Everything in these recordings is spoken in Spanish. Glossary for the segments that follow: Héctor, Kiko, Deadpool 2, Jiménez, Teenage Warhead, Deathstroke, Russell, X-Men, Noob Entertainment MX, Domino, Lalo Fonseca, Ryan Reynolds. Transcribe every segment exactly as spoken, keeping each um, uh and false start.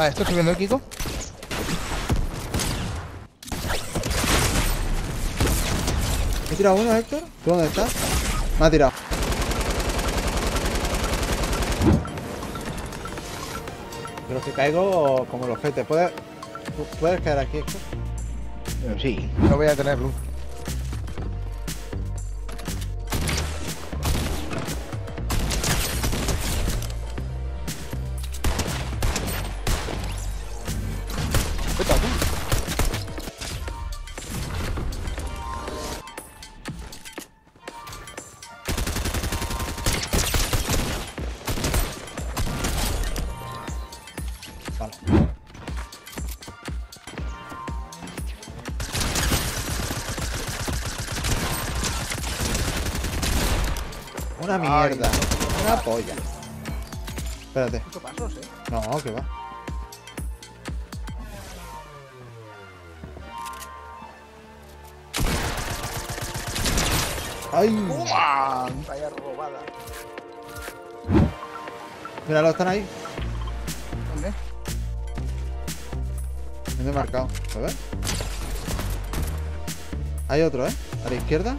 Vale, estoy subiendo el Kiko. ¿Me he tirado uno, Héctor? ¿Tú dónde estás? Me ha tirado. Pero si caigo como los jetes. ¿Puedes, ¿Puedes caer aquí, Héctor? Sí. No voy a tener luz. Vale. Una mierda. Ay, una polla. Espérate. ¿Qué pasos, eh? No, que va. ¡Ay! ¡Uah! Vaya robada. Míralo, están ahí. ¿Dónde? Me he marcado, a ver. Hay otro, ¿eh? A la izquierda.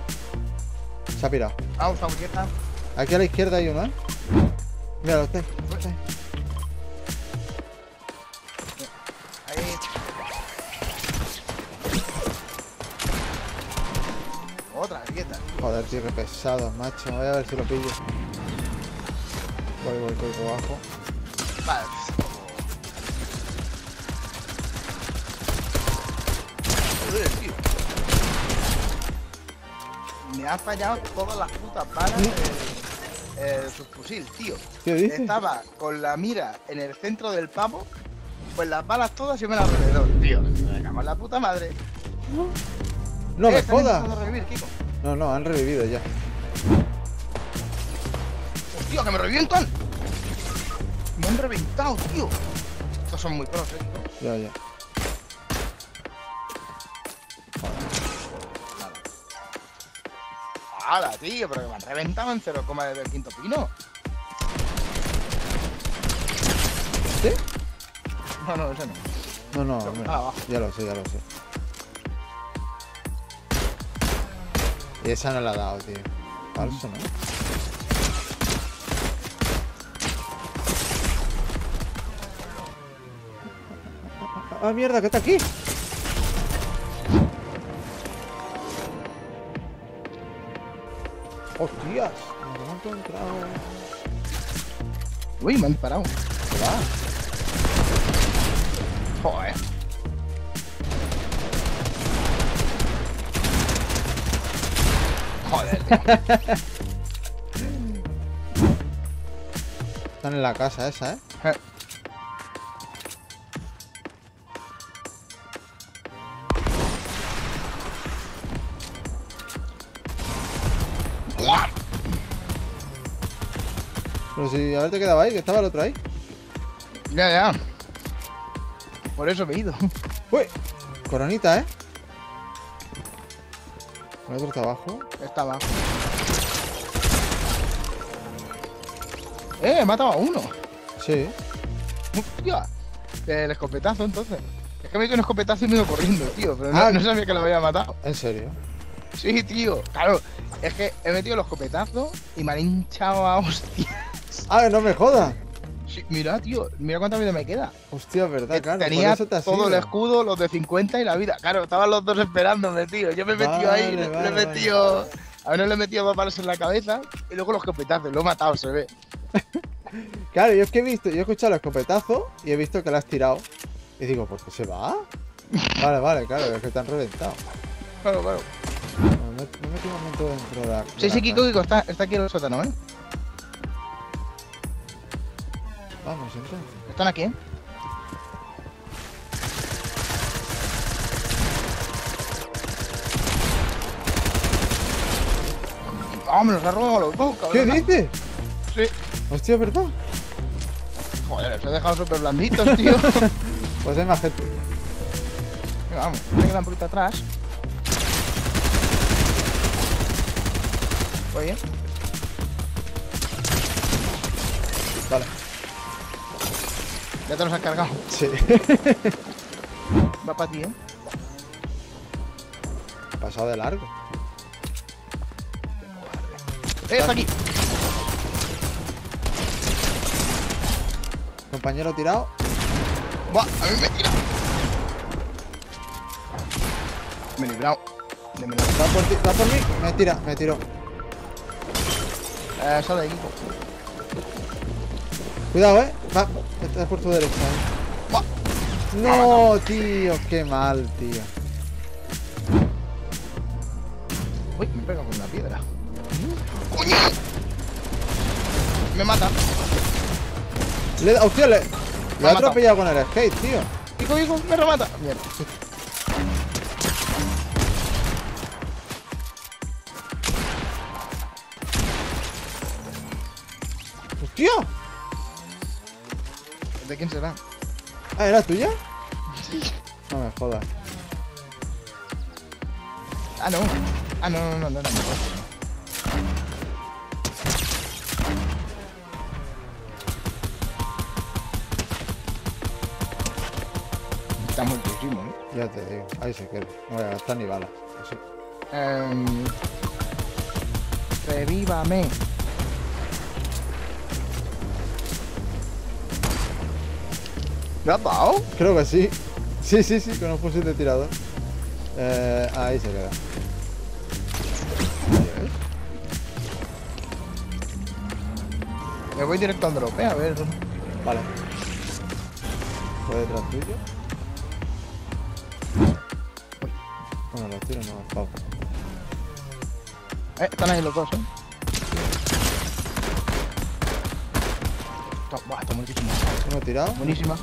Se ha pirado. Ah, a la izquierda. Aquí a la izquierda hay uno, ¿eh? Míralo, usted. usted. Ahí. Otra, quieta. Joder, tío, qué pesado, macho. Voy a ver si lo pillo. Voy, voy, voy, por abajo. Vale. Me ha fallado todas las putas balas el, el subfusil, tío. ¿Qué dices? Estaba con la mira en el centro del pavo, pues las balas todas y me las alrededor, tío. Me cago en la puta madre. No, no eh, me jodas. No, no, han revivido ya. Tío, que me revientan. Me han reventado, tío. Estos son muy pros, eh. Ya, ya. ¡Hala, tío! Pero que me han reventado en cero coma desde el quinto pino. ¿Sí? No, no, ese no. No, no, mira, ah, ya lo sé, ya lo sé. Y esa no la ha dado, tío. Falso, ¿no? ¡Ah, mierda, que está aquí! ¡Hostias! ¡Me han encontrado! ¡Uy! ¡Me han disparado! ¡Joder! ¡Joder! ¡Joder! Están en la casa esa, ¿eh? ¿Eh? Pero si ahora te quedaba ahí, que estaba el otro ahí. Ya, ya. Por eso me he ido. Uy, coronita, ¿eh? El otro está abajo. Está abajo. Eh, he matado a uno. Sí. Hostia. El escopetazo, entonces. Es que me dio un escopetazo y me he ido corriendo, tío. Pero ah, no, no sabía que lo había matado. ¿En serio? Sí, tío. Claro, es que he metido los copetazos y me han hinchado a hostia. Ah, no me jodas. Sí, mira, tío, mira cuánta vida me queda. Hostia, es verdad, claro. Tenía te todo sido. El escudo, los de cincuenta y la vida. Claro, estaban los dos esperándome, tío. Yo me he metido vale, ahí, vale, le he metido. Vale. A uno le he metido dos balas en la cabeza y luego los copetazos. Lo he matado, se ve. Claro, yo es que he visto, yo he escuchado los copetazos y he visto que la has tirado. Y digo, ¿por qué se va? Vale, vale, claro, es que te han reventado. Claro, claro. Me he metido un momento dentro de la... Sí, sí, Kiko, Kiko, está, está aquí en el sótano, ¿eh? Vamos, entonces. ¿Están aquí, eh? ¡Ah, me los ha robado a los dos, cabrón! ¿Qué dices? Sí. Hostia, ¿verdad? Joder, los he dejado súper blanditos, tío. Pues hay más gente. Vamos, me quedan por atrás. ¿Voy bien? Vale. Ya te los has cargado. Sí. Va para ti, ¿eh? Pasado de largo. ¡Eh, está aquí! Compañero tirado. ¡Buah! ¡A mí me he tirado! Me he librado. Me he librado. ¿Va por ti? ¿Va por mí? Me tira, me tiró. Eh, sale de Kiko. Cuidado, eh. Va, estás por tu derecha, eh. ¡Buah! ¡No, tío! ¡Qué mal, tío! Uy, me pega con una piedra. ¡Coño! Me mata. Le da, hostia, le, le ha atropellado con el skate, tío. Kiko, Kiko, me remata. Mierda. ¡Hostia! ¿De quién será? Ah, ¿era tuya? Sí. No me jodas. Ah, no. Ah, no, no, no, no, no. no. Está muchísimo, ¿eh? Ya te digo, ahí se queda. No voy a gastar ni balas. Así. Um, revívame. ¿Lo has dado? Creo que sí. Sí, sí, sí, con un fusil de tirador. Eh, ahí se queda. Me voy directo al drop, ¿eh? A ver. Vale. Por detrás tuyo. Bueno, los tiros no, pavo. Eh, están ahí los dos, eh. Está, buah, está buenísimo. ¿Me he tirado? Buenísima.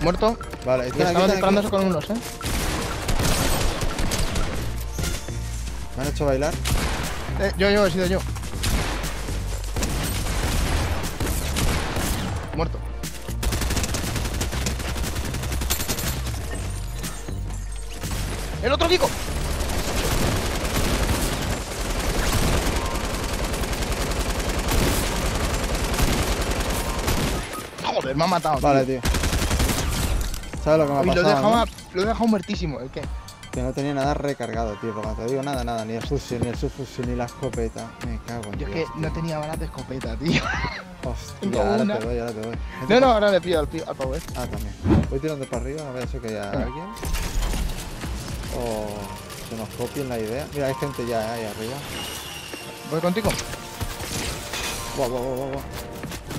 Muerto. Vale, estaban disparándose con unos, eh. Me han hecho bailar. Eh, yo, yo, he sido yo. Muerto. ¡El otro Kiko! Joder, me ha matado. Vale, tío. tío. ¿Sabes lo que me ha Uy, pasado? Lo he dejado, ¿no? Lo he dejado muertísimo. ¿El qué? Que no tenía nada recargado, tío. Porque no te digo nada, nada. Ni el fusil, ni el subfusil, ni la escopeta. Me cago en Yo es que tío. no tenía balas de escopeta, tío. Hostia, no, ahora una. te doy, ahora te doy. No, no, ahora le pillo al, al power. Ah, también. Voy tirando para arriba, a ver si que ya alguien. O se nos copien la idea. Mira, hay gente ya ahí arriba. Voy contigo. Buah, buah, buah, buah.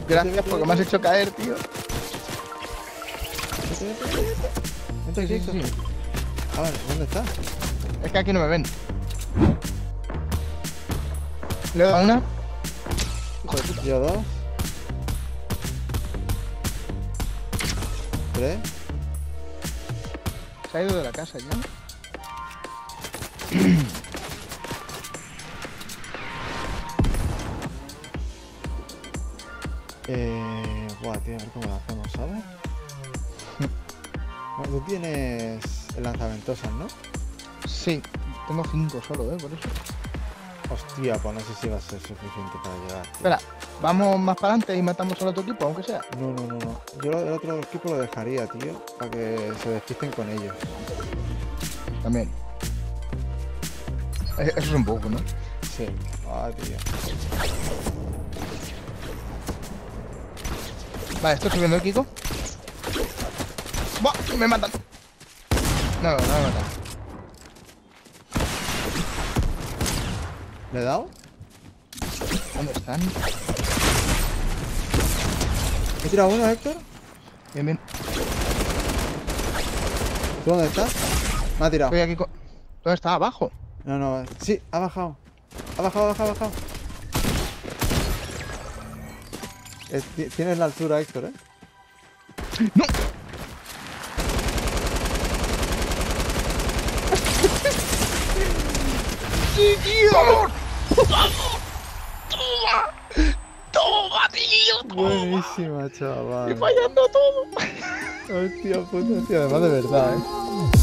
Gracias porque me has hecho caer, tío. Vente, Kiko. A ver, ¿dónde está? Es que aquí no me ven. Le doy a una. Hijo de puta. Yo dos. Tres. Se ha ido de la casa ya. eh. Buah, tío, a ver cómo lo hacemos, ¿sabes? Tú tienes lanzaventosas, ¿no? Sí, tengo cinco solo, ¿eh? Por eso. Hostia, pues no sé si va a ser suficiente para llegar, tío. Espera, vamos más para adelante y matamos al otro equipo, aunque sea. No, no, no, no. Yo el otro equipo lo dejaría, tío, para que se despisten con ellos. También. Eso es un poco, ¿no? Sí. Ah, tío. Vale, estoy subiendo el Kiko. ¡Buah! ¡Me matan! No, no me matan. ¿Le he dado? ¿Dónde están? ¿He tirado uno, Héctor? Bien, bien. ¿Tú dónde estás? Me ha tirado. Estoy aquí con... ¿Dónde está? ¿Abajo? No, no. Sí, ha bajado. Ha bajado, ha bajado, ha bajado. Eh, tienes la altura, Héctor, ¿eh? ¡No! ¡Sí, tío! ¡Vamos! ¡Vamos! ¡Toma! ¡Toma, tío! ¡Toma! Buenísima, chaval. Y fallando todo. Hostia puta, tío. Además de verdad, eh.